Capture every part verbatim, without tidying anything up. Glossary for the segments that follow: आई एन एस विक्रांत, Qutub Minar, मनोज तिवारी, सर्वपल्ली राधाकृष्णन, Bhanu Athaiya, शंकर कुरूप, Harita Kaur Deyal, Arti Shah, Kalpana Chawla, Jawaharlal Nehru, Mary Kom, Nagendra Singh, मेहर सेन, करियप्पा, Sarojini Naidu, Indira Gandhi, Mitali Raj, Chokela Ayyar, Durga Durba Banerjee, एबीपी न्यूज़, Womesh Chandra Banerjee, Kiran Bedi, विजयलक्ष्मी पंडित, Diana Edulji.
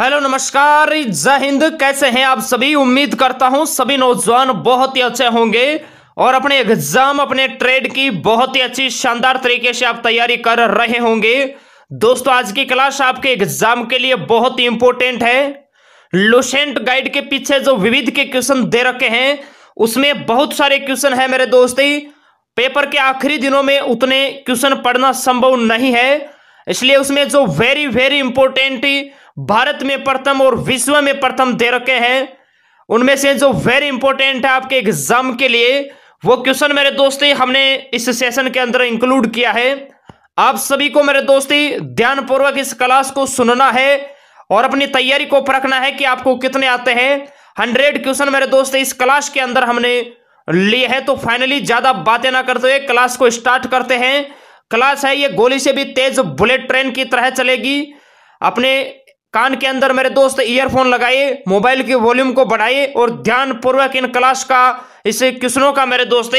Hello नमस्कार, जय हिंद। कैसे हैं आप सभी? उम्मीद करता हूं सभी नौजवान बहुत ही अच्छे होंगे और अपने एग्जाम, अपने ट्रेड की बहुत ही अच्छी शानदार तरीके से आप तैयारी कर रहे होंगे। दोस्तों, आज की क्लास आपके एग्जाम के लिए बहुत ही इंपॉर्टेंट है। लुसेंट गाइड के पीछे जो विविध के क्वेश्चन दे रखे हैं उसमें बहुत सारे क्वेश्चन है मेरे दोस्ती। पेपर के आखिरी दिनों में उतने क्वेश्चन पढ़ना संभव नहीं है, इसलिए उसमें जो वेरी वेरी इंपॉर्टेंट भारत में प्रथम और विश्व में प्रथम दे रखे हैं उनमें से जो वेरी इंपॉर्टेंट है आपके एग्जाम के लिए वो क्वेश्चन मेरे दोस्ती हमने इस सेशन के अंदर इंक्लूड किया है। आप सभी को मेरे दोस्ती ध्यानपूर्वक इस क्लास को सुनना है और अपनी तैयारी को परखना है कि आपको कितने आते हैं। हंड्रेड क्वेश्चन मेरे दोस्ती इस क्लास के अंदर हमने लिए है। तो फाइनली ज्यादा बातें ना करते हुए क्लास को स्टार्ट करते हैं। क्लास है ये गोली से भी तेज बुलेट ट्रेन की तरह चलेगी। अपने कान के अंदर मेरे दोस्त ईयरफोन लगाइए, मोबाइल के वॉल्यूम को बढ़ाइए और ध्यानपूर्वक इन क्लास का, इस क्वेश्चनों का मेरे दोस्त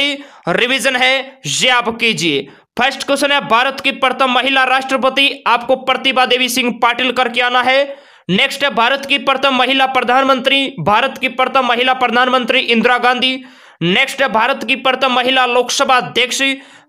रिवीजन है ये आप कीजिए। फर्स्ट क्वेश्चन है, भारत की प्रथम महिला राष्ट्रपति, आपको प्रतिभा देवी सिंह पाटिल करके आना है। नेक्स्ट है, भारत की प्रथम महिला प्रधानमंत्री, भारत की प्रथम महिला प्रधानमंत्री इंदिरा गांधी। नेक्स्ट है, भारत की प्रथम महिला लोकसभा अध्यक्ष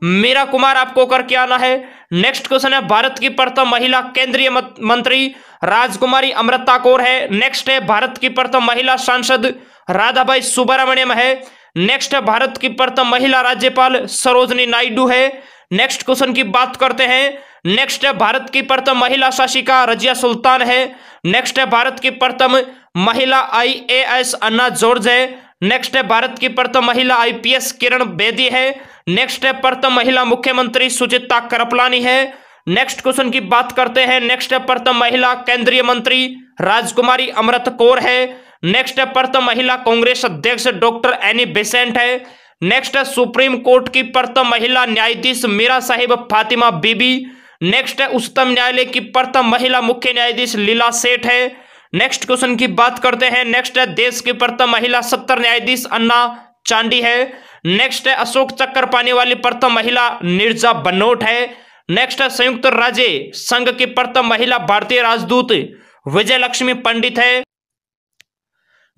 मीरा कुमार, आपको करके आना है। नेक्स्ट क्वेश्चन है, भारत की प्रथम महिला केंद्रीय मंत्री राजकुमारी अमृत कौर है। नेक्स्ट है, भारत की प्रथम महिला सांसद राधा बाई सुब्रमण्यम है। नेक्स्ट है, भारत की प्रथम महिला राज्यपाल सरोजनी नायडू है। नेक्स्ट क्वेश्चन की बात करते हैं। नेक्स्ट है, भारत की प्रथम महिला शासिका रजिया सुल्तान है। नेक्स्ट है, भारत की प्रथम महिला I A S Anna George है। नेक्स्ट है, भारत की प्रथम महिला I P S Kiran Bedi है। नेक्स्ट है, प्रथम महिला मुख्यमंत्री सुचेता कृपलानी है। नेक्स्ट क्वेश्चन की बात करते हैं। नेक्स्ट है, प्रथम महिला केंद्रीय मंत्री राजकुमारी अमृत कौर है। नेक्स्ट है, प्रथम महिला कांग्रेस अध्यक्ष डॉक्टर एनी बेसेंट है। नेक्स्ट है, सुप्रीम कोर्ट की प्रथम महिला न्यायाधीश मीरा साहिब फातिमा बीबी। नेक्स्ट है, उच्चतम न्यायालय की प्रथम महिला मुख्य न्यायाधीश लीला सेठ है। नेक्स्ट क्वेश्चन की बात करते हैं। नेक्स्ट है, देश की प्रथम महिला सत्तर न्यायाधीश अन्ना चांडी है। नेक्स्ट है, अशोक चक्र पाने वाली प्रथम महिला नीरजा बनोट है। नेक्स्ट है, संयुक्त राज्य संघ की प्रथम महिला भारतीय राजदूत विजयलक्ष्मी पंडित है।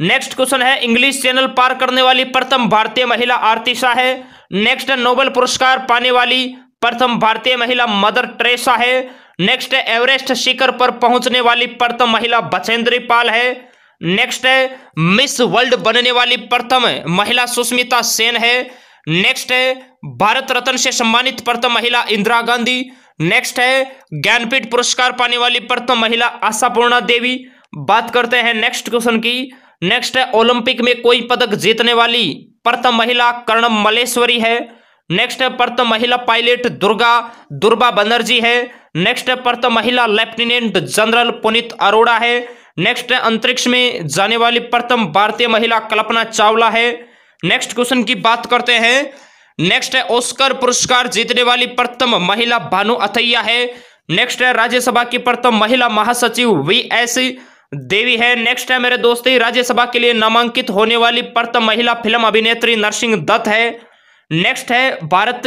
नेक्स्ट क्वेश्चन है, इंग्लिश चैनल पार करने वाली प्रथम भारतीय महिला आरती शाह है। नेक्स्ट है, नोबेल पुरस्कार पाने वाली प्रथम भारतीय महिला मदर टेरेसा है। नेक्स्ट है, एवरेस्ट शिखर पर पहुंचने वाली प्रथम महिला बचेंद्री पाल है। नेक्स्ट है, मिस वर्ल्ड बनने वाली प्रथम महिला सुष्मिता सेन है। नेक्स्ट है, भारत रत्न से सम्मानित प्रथम महिला इंदिरा गांधी। नेक्स्ट है, ज्ञानपीठ पुरस्कार पाने वाली प्रथम महिला आशापूर्णा देवी। बात करते हैं नेक्स्ट क्वेश्चन की। नेक्स्ट है, ओलंपिक में कोई पदक जीतने वाली प्रथम महिला कर्णम मल्लेश्वरी है। नेक्स्ट है, प्रथम महिला पायलट दुर्गा दुर्बा बनर्जी है। नेक्स्ट है, प्रथम महिला लेफ्टिनेंट जनरल पुनीत अरोड़ा है। नेक्स्ट है, अंतरिक्ष में जाने वाली प्रथम भारतीय महिला कल्पना चावला है। नेक्स्ट क्वेश्चन की बात करते हैं। नेक्स्ट है, ऑस्कर पुरस्कार जीतने वाली प्रथम महिला भानु अथैया है। नेक्स्ट है, राज्यसभा की प्रथम महिला महासचिव वी एस देवी है। नेक्स्ट है मेरे दोस्ती, राज्यसभा के लिए नामांकित होने वाली प्रथम महिला फिल्म अभिनेत्री नरसिंह दत्त है। नेक्स्ट है, भारत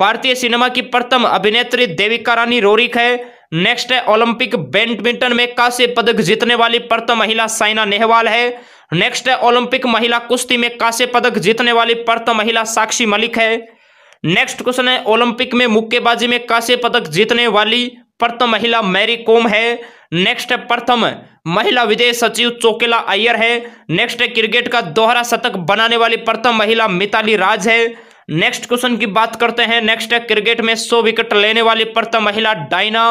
भारतीय सिनेमा की प्रथम अभिनेत्री देविका रानी रोरिक है। नेक्स्ट है, ओलंपिक बैडमिंटन में कांस्य पदक जीतने वाली प्रथम महिला साइना नेहवाल है। नेक्स्ट है, ओलंपिक महिला कुश्ती में कांस्य पदक जीतने वाली प्रथम महिला साक्षी मलिक है। नेक्स्ट क्वेश्चन है, ओलंपिक में मुक्केबाजी में कांस्य पदक जीतने वाली प्रथम महिला मैरी कॉम है। नेक्स्ट है, प्रथम महिला विदेश सचिव चोकेला अय्यर है। नेक्स्ट है, क्रिकेट का दोहरा शतक बनाने वाली प्रथम महिला मिताली राज है। नेक्स्ट क्वेश्चन की बात करते हैं। नेक्स्ट है, क्रिकेट में सौ विकेट लेने वाली प्रथम महिला डायना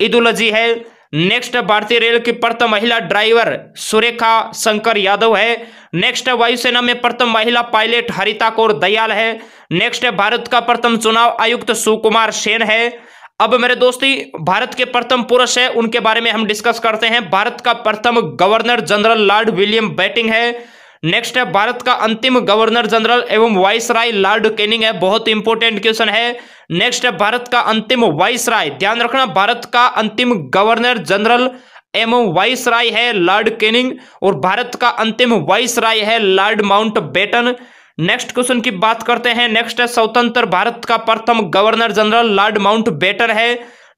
इदुलजी है। नेक्स्ट है, भारतीय रेल की प्रथम महिला ड्राइवर सुरेखा शंकर यादव है। नेक्स्ट है, वायुसेना में प्रथम महिला पायलट हरिता कौर दयाल है। नेक्स्ट है, भारत का प्रथम चुनाव आयुक्त सुकुमार सेन है। अब मेरे दोस्ती भारत के प्रथम पुरुष है उनके बारे में हम डिस्कस करते हैं। भारत का प्रथम governor general Lord William Bentinck है। नेक्स्ट है, भारत का अंतिम गवर्नर जनरल एवं वाइसराय लॉर्ड कैनिंग है। बहुत इंपॉर्टेंट क्वेश्चन है। नेक्स्ट है, भारत का अंतिम वाइसराय, ध्यान रखना, भारत का अंतिम गवर्नर जनरल एवं वाइसराय है लॉर्ड कैनिंग और भारत का अंतिम वाइसराय है लॉर्ड माउंटबेटन। नेक्स्ट क्वेश्चन की बात करते हैं। नेक्स्ट है, स्वतंत्र भारत का प्रथम गवर्नर जनरल लॉर्ड माउंटबेटन है।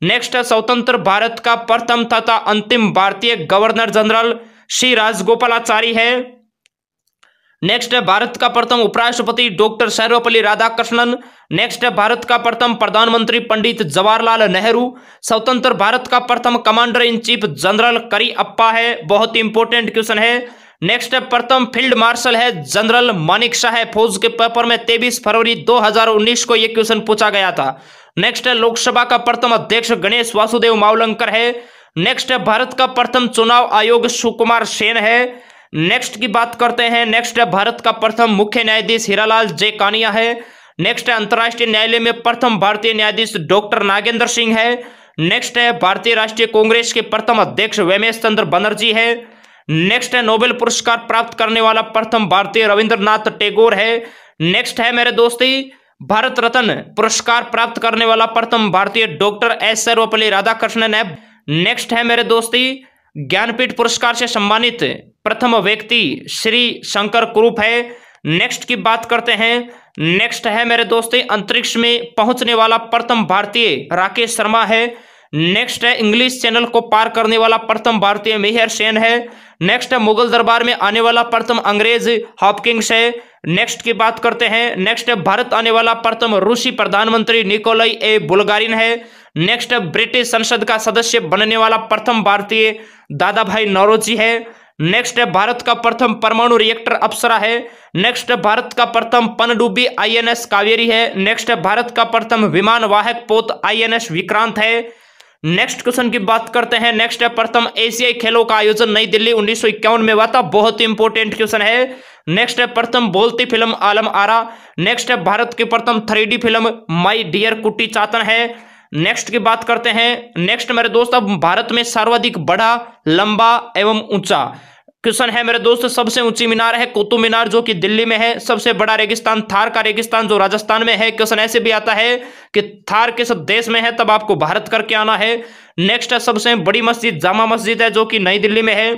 नेक्स्ट है स्वतंत्र भारत का प्रथम तथा अंतिम भारतीय गवर्नर जनरल श्री राजगोपालाचारी है। नेक्स्ट है भारत का प्रथम उपराष्ट्रपति डॉक्टर सर्वपल्ली राधाकृष्णन। नेक्स्ट है भारत का प्रथम प्रधानमंत्री पंडित जवाहरलाल नेहरू। स्वतंत्र भारत का प्रथम commander in chief general करियप्पा है, बहुत ही इंपॉर्टेंट क्वेश्चन है। नेक्स्ट है प्रथम फील्ड मार्शल है जनरल मानिक शाह है। फौज के पेपर में तेईस फरवरी दो हज़ार उन्नीस को यह क्वेश्चन पूछा गया था। नेक्स्ट है लोकसभा का प्रथम अध्यक्ष गणेश वासुदेव मावलंकर है। नेक्स्ट है भारत का प्रथम चुनाव आयोग सुकुमार सेन है। नेक्स्ट की बात करते हैं, नेक्स्ट है भारत का प्रथम मुख्य न्यायाधीश हीरालाल जे कानिया है। नेक्स्ट है अंतर्राष्ट्रीय न्यायालय में प्रथम भारतीय न्यायाधीश डॉक्टर नागेंद्र सिंह है। नेक्स्ट है भारतीय राष्ट्रीय कांग्रेस के प्रथम अध्यक्ष वेमेश चंद्र बनर्जी है। नेक्स्ट है नोबेल पुरस्कार प्राप्त करने वाला प्रथम भारतीय रविंद्रनाथ टैगोर है। नेक्स्ट है मेरे दोस्ती भारत रत्न पुरस्कार प्राप्त करने वाला प्रथम भारतीय डॉक्टर एस सर्वपल्ली राधाकृष्णन है। नेक्स्ट है मेरे दोस्ती ज्ञानपीठ पुरस्कार से सम्मानित प्रथम व्यक्ति श्री शंकर कुरूप है। नेक्स्ट की बात करते हैं, नेक्स्ट है मेरे दोस्ती अंतरिक्ष में पहुंचने वाला प्रथम भारतीय राकेश शर्मा है। नेक्स्ट है इंग्लिश चैनल को पार करने वाला प्रथम भारतीय मेहर सेन है। नेक्स्ट है मुगल दरबार में आने वाला प्रथम अंग्रेज हॉपकिंग्स है। नेक्स्ट की बात करते हैं, नेक्स्ट है भारत आने वाला प्रथम रूसी प्रधानमंत्री निकोलाई ए बुल्गारिन है। नेक्स्ट है ब्रिटिश संसद का सदस्य बनने वाला प्रथम भारतीय दादा भाई नौरोजी है। नेक्स्ट है भारत का प्रथम परमाणु रिएक्टर अप्सरा है। नेक्स्ट है भारत का प्रथम पनडुब्बी आई एन एस कावेरी है। नेक्स्ट है भारत का प्रथम विमान वाहक पोत आई एन एस विक्रांत है। नेक्स्ट क्वेश्चन की बात करते हैं, नेक्स्ट है प्रथम एशियाई खेलों का आयोजन नई दिल्ली उन्नीस सौ इक्यावन में हुआ था, बहुत इंपॉर्टेंट क्वेश्चन है। नेक्स्ट है प्रथम बोलती फिल्म आलम आरा। नेक्स्ट है भारत की प्रथम three D film my dear Kuttichathan है। नेक्स्ट की बात करते हैं, नेक्स्ट मेरे दोस्त अब भारत में सर्वाधिक बड़ा लंबा एवं ऊंचा क्वेश्चन है मेरे दोस्त। सबसे ऊंची मीनार है कुतुब मीनार जो कि दिल्ली में है। सबसे बड़ा रेगिस्तान थार का रेगिस्तान जो राजस्थान में है। क्वेश्चन ऐसे भी आता है कि थार किस देश में है तब आपको भारत करके आना है। नेक्स्ट है सबसे बड़ी मस्जिद जामा मस्जिद है जो कि नई दिल्ली में है।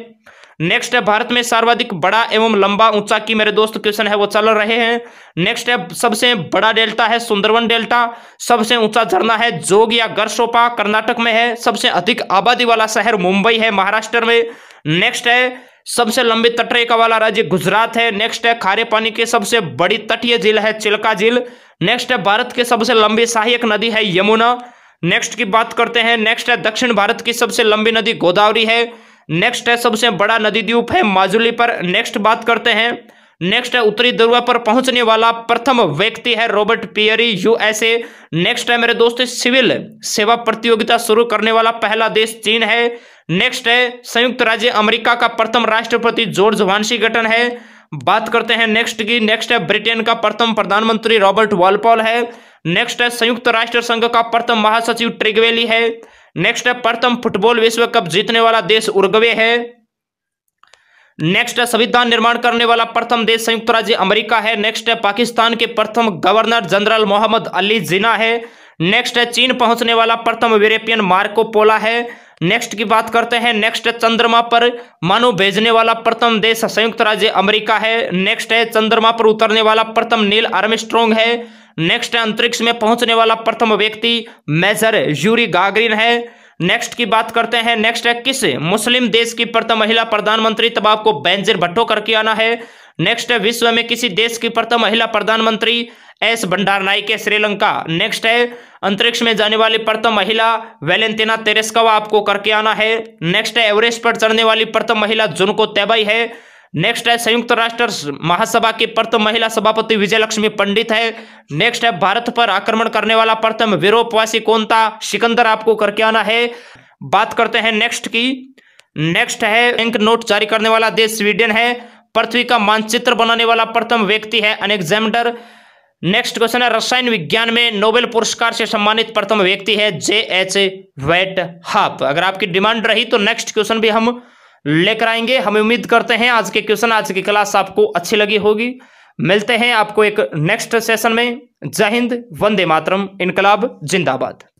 नेक्स्ट है भारत में सर्वाधिक बड़ा एवं लंबा ऊंचा की मेरे दोस्त क्वेश्चन है वो चल रहे हैं। नेक्स्ट है सबसे बड़ा डेल्टा है सुंदरवन डेल्टा। सबसे ऊंचा झरना है जोग या गरसोपा कर्नाटक में है। सबसे अधिक आबादी वाला शहर मुंबई है महाराष्ट्र में। नेक्स्ट है सबसे लंबी तटरेखा वाला राज्य गुजरात है। नेक्स्ट है खारे पानी की सबसे बड़ी तटीय झील है चिल्का झील। नेक्स्ट है भारत की सबसे लंबी सहायक नदी है यमुना। नेक्स्ट की बात करते हैं, नेक्स्ट है दक्षिण भारत की सबसे लंबी नदी गोदावरी है। नेक्स्ट है सबसे बड़ा नदी द्वीप है माजुली पर। नेक्स्ट बात करते हैं, नेक्स्ट है उत्तरी ध्रुव पर पहुंचने वाला प्रथम व्यक्ति है Robert Peary U S A. Next है मेरे दोस्त सिविल सेवा प्रतियोगिता शुरू करने वाला पहला देश चीन है। नेक्स्ट है संयुक्त राज्य अमेरिका का प्रथम राष्ट्रपति जॉर्ज वाशिंगटन है। बात करते हैं नेक्स्ट की, नेक्स्ट है ब्रिटेन का प्रथम प्रधानमंत्री रॉबर्ट वॉलपॉल है। नेक्स्ट है संयुक्त राष्ट्र संघ का प्रथम महासचिव ट्रिगवेली है। नेक्स्ट है प्रथम फुटबॉल विश्व कप जीतने वाला देश उरुग्वे है। नेक्स्ट है संविधान निर्माण करने वाला प्रथम देश संयुक्त राज्य अमेरिका है। नेक्स्ट है पाकिस्तान के प्रथम गवर्नर जनरल मोहम्मद अली जिना है। नेक्स्ट है चीन पहुंचने वाला प्रथम यूरोपियन मार्को पोला है। नेक्स्ट की बात करते हैं, नेक्स्ट है चंद्रमा पर मानव भेजने वाला प्रथम देश संयुक्त राज्य अमेरिका है। नेक्स्ट है चंद्रमा पर उतरने वाला प्रथम नील आर्मस्ट्रांग है। नेक्स्ट है अंतरिक्ष में पहुंचने वाला प्रथम व्यक्ति मेजर यूरी गागरिन है। नेक्स्ट की बात करते हैं, नेक्स्ट है किस मुस्लिम देश की प्रथम महिला प्रधानमंत्री, तब आपको बेनजीर भुट्टो करके आना है। नेक्स्ट है विश्व में किसी देश की प्रथम महिला प्रधानमंत्री एस भंडारनायके श्रीलंका। नेक्स्ट है अंतरिक्ष में जाने वाली प्रथम महिला वेलेंटिना तेरेस्कवा, आपको करके आना है। नेक्स्ट है एवरेस्ट पर चढ़ने वाली प्रथम महिला जुनको तैबाई है। नेक्स्ट है संयुक्त राष्ट्र महासभा की प्रथम महिला सभापति विजयलक्ष्मी पंडित है। नेक्स्ट है भारत पर आक्रमण करने वाला प्रथम यूरोपवासी कौन था, सिकंदर, आपको करके आना है। बात करते हैं नेक्स्ट की, नेक्स्ट है बैंक नोट जारी करने वाला देश स्वीडन है। पृथ्वी का मानचित्र बनाने वाला प्रथम व्यक्ति है अलेक्जेंडर। नेक्स्ट क्वेश्चन है रसायन विज्ञान में नोबेल पुरस्कार से सम्मानित प्रथम व्यक्ति है जे एच वेट हॉप। अगर आपकी डिमांड रही तो नेक्स्ट क्वेश्चन भी हम लेकर आएंगे। हम उम्मीद करते हैं आज के क्वेश्चन, आज की क्लास आपको अच्छी लगी होगी। मिलते हैं आपको एक नेक्स्ट सेशन में। जय हिंद, वंदे मातरम, इनकलाब जिंदाबाद।